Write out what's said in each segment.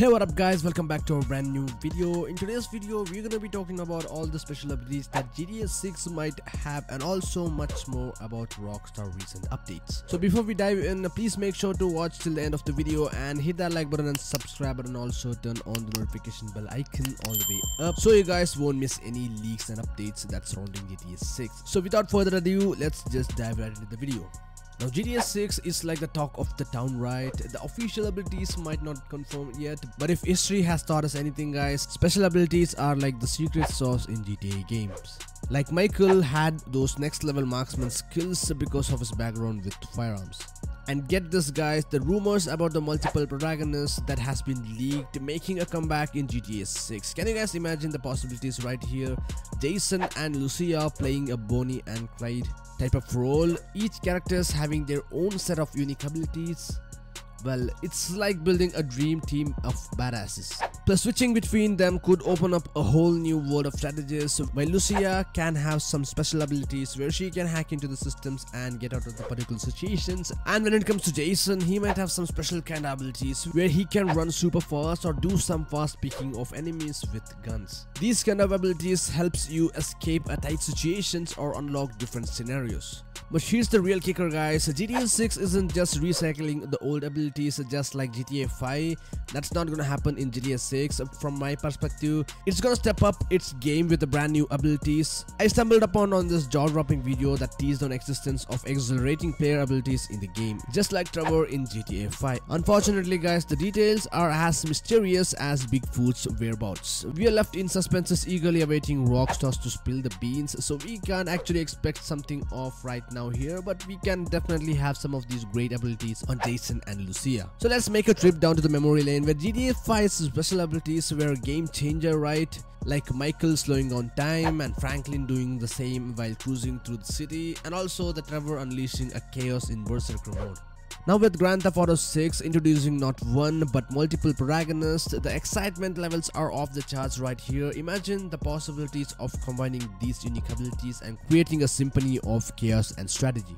Hey, what up guys, welcome back to a brand new video. In today's video we're gonna be talking about all the special updates that GTA 6 might have and also much more about Rockstar recent updates. So before we dive in, please make sure to watch till the end of the video and hit that like button and subscribe button, also turn on the notification bell icon all the way up so you guys won't miss any leaks and updates that's surrounding GTA 6. So without further ado, let's just dive right into the video. Now GTA 6 is like the talk of the town, right? The official abilities might not confirm yet, but if history has taught us anything guys, special abilities are like the secret sauce in GTA games. Like Michael had those next level marksman skills because of his background with firearms. And get this guys, the rumors about the multiple protagonists that has been leaked making a comeback in GTA 6. Can you guys imagine the possibilities right here? Jason and Lucia playing a Bonnie and Clyde type of role, each characters having their own set of unique abilities. Well, it's like building a dream team of badasses. Plus, switching between them could open up a whole new world of strategies, where Lucia can have some special abilities where she can hack into the systems and get out of the particular situations. And when it comes to Jason, he might have some special kind of abilities where he can run super fast or do some fast picking of enemies with guns. These kind of abilities helps you escape a tight situations or unlock different scenarios. But here's the real kicker guys, GTA 6 isn't just recycling the old abilities just like GTA 5, that's not gonna happen in GTA 6 from my perspective. It's gonna step up its game with the brand new abilities. I stumbled upon on this jaw-dropping video that teased on existence of exhilarating player abilities in the game, just like Trevor in GTA 5. Unfortunately guys, the details are as mysterious as Bigfoot's whereabouts. We are left in suspense, eagerly awaiting Rockstars to spill the beans, so we can't actually expect something off right now here, but we can definitely have some of these great abilities on Jason and Lucia. So let's make a trip down to the memory lane where GTA 5's special abilities were a game changer, right? Like Michael slowing on time and Franklin doing the same while cruising through the city, and also the Trevor unleashing a chaos in berserker mode. Now with Grand Theft Auto 6 introducing not one but multiple protagonists, the excitement levels are off the charts right here. Imagine the possibilities of combining these unique abilities and creating a symphony of chaos and strategy.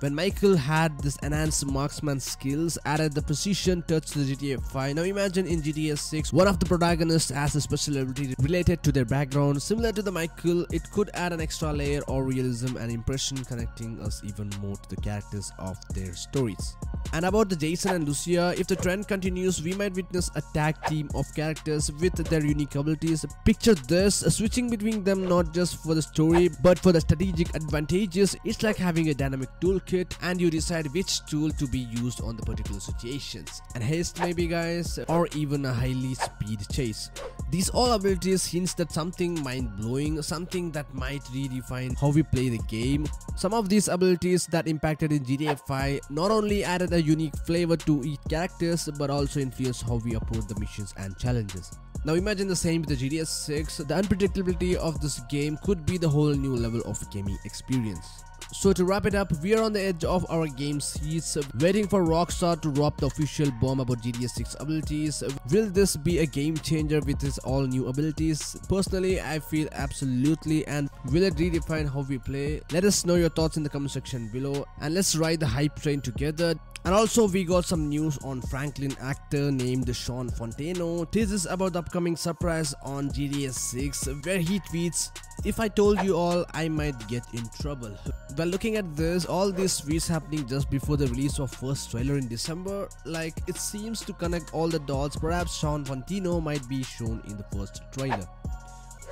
When Michael had this enhanced marksman skills, added the precision touch to the GTA 5. Now imagine in GTA 6, one of the protagonists has a special ability related to their background. Similar to the Michael, it could add an extra layer of realism and impression, connecting us even more to the characters of their stories. And about the Jason and Lucia, if the trend continues, we might witness a tag team of characters with their unique abilities. Picture this, switching between them not just for the story but for the strategic advantages. It's like having a dynamic toolkit and you decide which tool to be used on the particular situations. And haste maybe guys, or even a highly speed chase. These all abilities hints that something mind-blowing, something that might redefine how we play the game. Some of these abilities that impacted in GTA 5 not only added a unique flavor to each characters but also influence how we approach the missions and challenges. Now imagine the same with the GTA 6, the unpredictability of this game could be the whole new level of gaming experience. So to wrap it up, we are on the edge of our game seats, waiting for Rockstar to drop the official bomb about GTA 6 abilities. Will this be a game changer with its all new abilities? Personally, I feel absolutely. And will it redefine how we play? Let us know your thoughts in the comment section below and let's ride the hype train together. And also we got some news on Franklin actor named Sean Fonteno. This is about the upcoming surprise on GTA 6 where he tweets, "If I told you all, I might get in trouble." Well, looking at this, all these tweets happening just before the release of first trailer in December, like it seems to connect all the dots. Perhaps Sean Fonteno might be shown in the first trailer.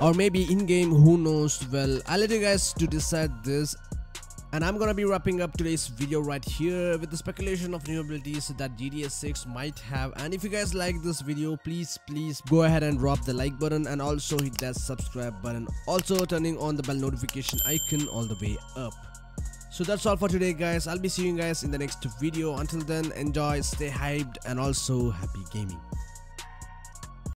Or maybe in-game, who knows. Well, I'll let you guys to decide this. And I'm gonna be wrapping up today's video right here with the speculation of new abilities that GTA 6 might have. And if you guys like this video, please go ahead and drop the like button and also hit that subscribe button, also turning on the bell notification icon all the way up. So that's all for today guys. I'll be seeing you guys in the next video. Until then, enjoy, stay hyped, and also happy gaming.